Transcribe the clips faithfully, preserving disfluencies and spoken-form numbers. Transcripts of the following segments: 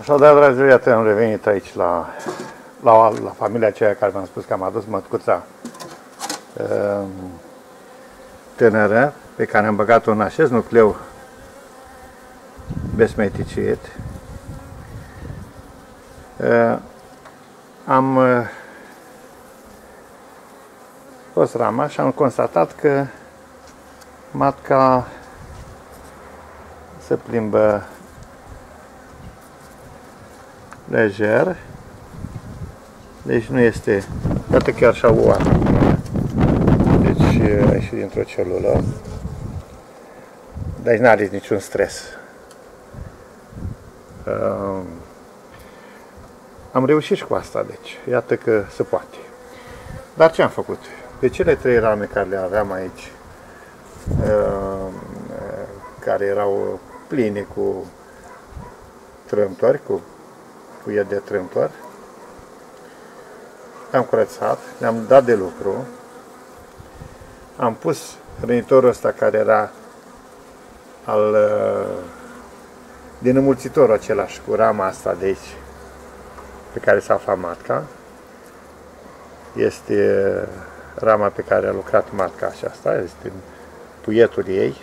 Așadar, dragii, iată, am revenit aici la, la, la familia aceea care v-am spus că am adus mătcuța tânără, pe care am băgat-o în acest nucleu besmeticit. Am fost rama și am constatat că matca se plimbă lejer, deci nu este, iată chiar și-a uat, deci a ieșit dintr-o celulă, deci n-are niciun stres. Um, am reușit și cu asta, deci, iată că se poate. Dar ce am făcut? Pe cele trei rame care le aveam aici, um, care erau pline cu trâmplări, cu cuie de trâmplări, le-am curățat, le-am dat de lucru, am pus hrănitorul ăsta care era al din înmulțitorul același, cu rama asta de aici, pe care s-a aflat matca. Este rama pe care a lucrat matca aceasta, este puietul ei.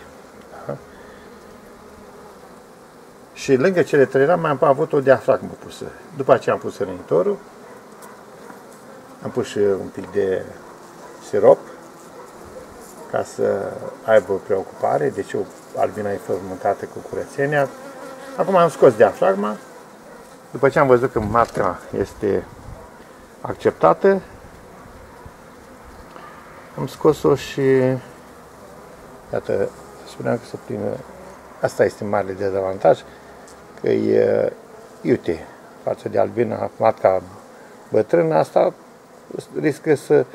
Da? Și lângă cele trei rame am avut o diafragmă pusă. După aceea am pus rănitorul, am pus și un pic de sirop, ca să aibă preocupare, deci albina e fermentată cu curățenia. Acum am scos diafragma, după ce am văzut că matca este acceptată, am scos-o și, iată, spuneam că se prime, asta este marele dezavantaj, că e iute față de albina, matca bătrână, asta riscă să,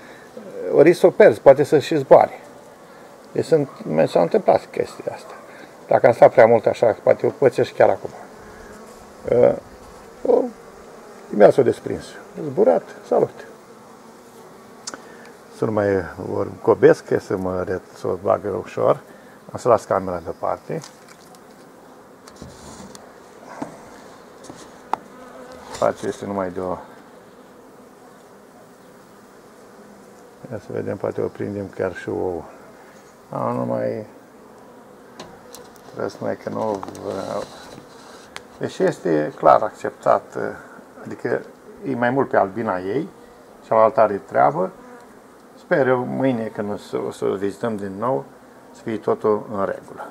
ori să o pierzi, poate să și zboare. Deci mi s-a întâmplat chestia asta. Dacă am stat prea mult așa, poate o pățești chiar acum. Mi-a s-o desprins. Zburat, salut! Să nu mai cobesc, să mă să o bagă ușor. Am să las camera deoparte. Face este numai de o... Ia să vedem, poate o prindem chiar și ouă. A, nu mai... Răsnoi că nu... Deci este clar acceptat, adică e mai mult pe albina ei, cealaltă are treabă. Sper eu mâine când o să, o să vizităm din nou să fie totul în regulă.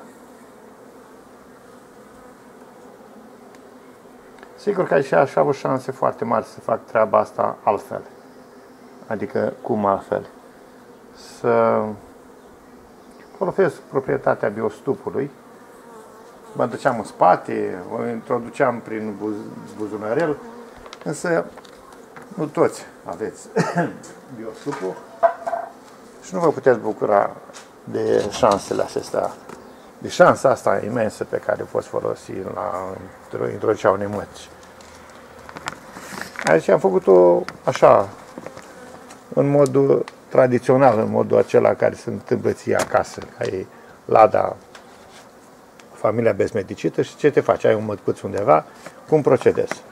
Sigur că și așa au șanse foarte mari să fac treaba asta altfel. Adică cum altfel? Să folosesc proprietatea biostupului. Mă duceam în spate, o introduceam prin buz, buzunărel, însă nu toți aveți biostupul și nu vă puteți bucura de șansele acestea, de șansa asta imensă pe care o poți folosi la introducerea unei măci. Aici am făcut-o așa, în modul tradițional, în modul acela care se întâmplă ție acasă, ca e lada, familia besmeticită și ce te faci? Ai un mătcuț undeva, cum procedezi?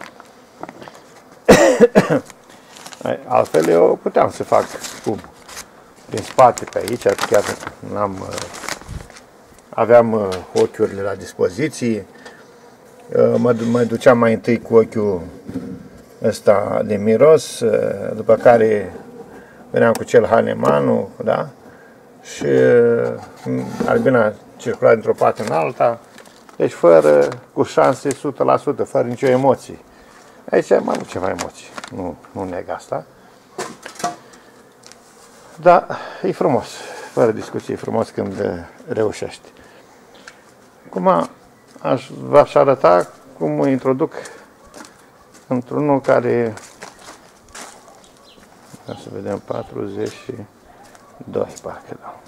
Altfel eu puteam să fac cum? Prin spate, pe aici, chiar n-am, aveam ochiurile la dispoziție, mă, mă duceam mai întâi cu ochiul ăsta de miros, după care veneam cu cel hanemanul, da? Și albina circula dintr-o parte în alta, deci fără, cu șanse o sută la sută, fără nicio emoție. Aici am avut ceva emoții, nu, nu neg asta. Dar e frumos, fără discuții, e frumos când reușești. Acum v-aș arăta cum o introduc într-unul care, să vedem, patruzeci și doi, parcă da.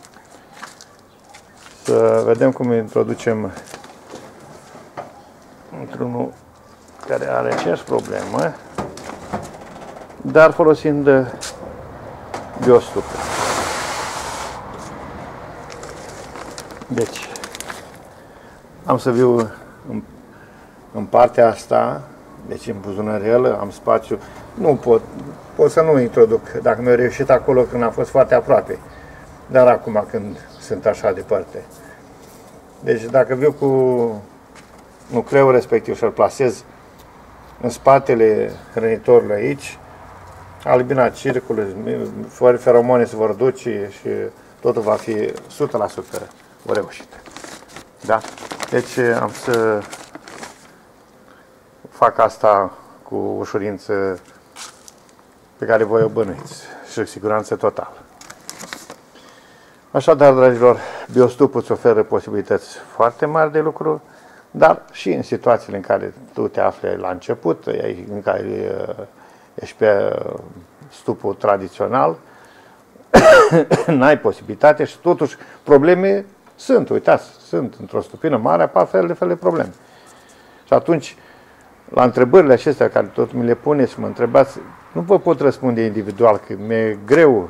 Să vedem cum introducem într-unul care are aceeași problemă, dar folosind biostupul. Deci, am să viu în, în partea asta, Deci în Buzună Reală am spațiu, nu pot, pot să nu introduc, dacă mi-a reușit acolo când am fost foarte aproape, dar acum când sunt așa departe. Deci dacă viu cu nucleul respectiv și-l plasez în spatele hrănitorului aici, albina circului, feromone se vor duce și totul va fi o sută la sută reușit. Da? Deci am să fac asta cu ușurință pe care voi o bănuiți și cu siguranță totală. Așadar, dragilor, biostupul îți oferă posibilități foarte mari de lucru, dar și în situațiile în care tu te afli la început, în care ești pe stupul tradițional, n-ai posibilitate și totuși probleme sunt, uitați, sunt într-o stupină mare, apar fel de fel de probleme. Și atunci, la întrebările acestea care tot mi le puneți și mă întrebați, nu vă pot răspunde individual, că mi-e greu,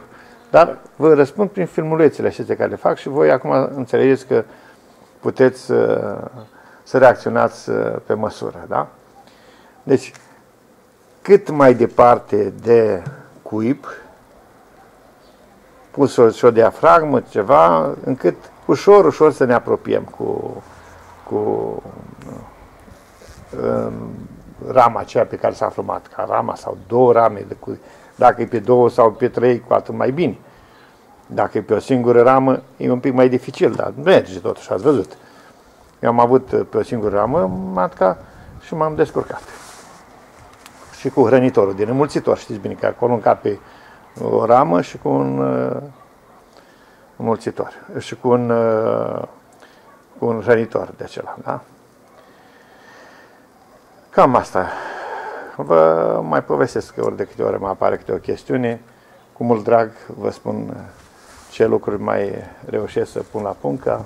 dar vă răspund prin filmulețele acestea care le fac și voi acum înțelegeți că puteți să reacționați pe măsură, da? Deci, cât mai departe de cuib, pus o, și o diafragmă, ceva, încât ușor, ușor să ne apropiem cu, cu um, rama aceea pe care s-a aflumat, ca rama sau două rame, de cu, dacă e pe două sau pe trei, cu atât mai bine. Dacă e pe o singură ramă, e un pic mai dificil, dar merge totuși, ați văzut. Eu am avut pe o singură ramă matca și m-am descurcat. Și cu hrănitorul din înmulțitor, știți bine că acolo încă pe o ramă și cu un uh, înmulțitor, și cu un, uh, cu un hrănitor de acela, da? Cam asta. Vă mai povestesc că ori de câte ori mai apare câte o chestiune. Cu mult drag vă spun ce lucruri mai reușesc să pun la punct,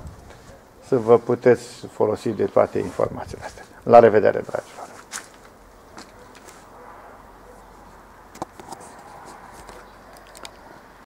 să vă puteți folosi de toate informațiile astea. La revedere, dragilor!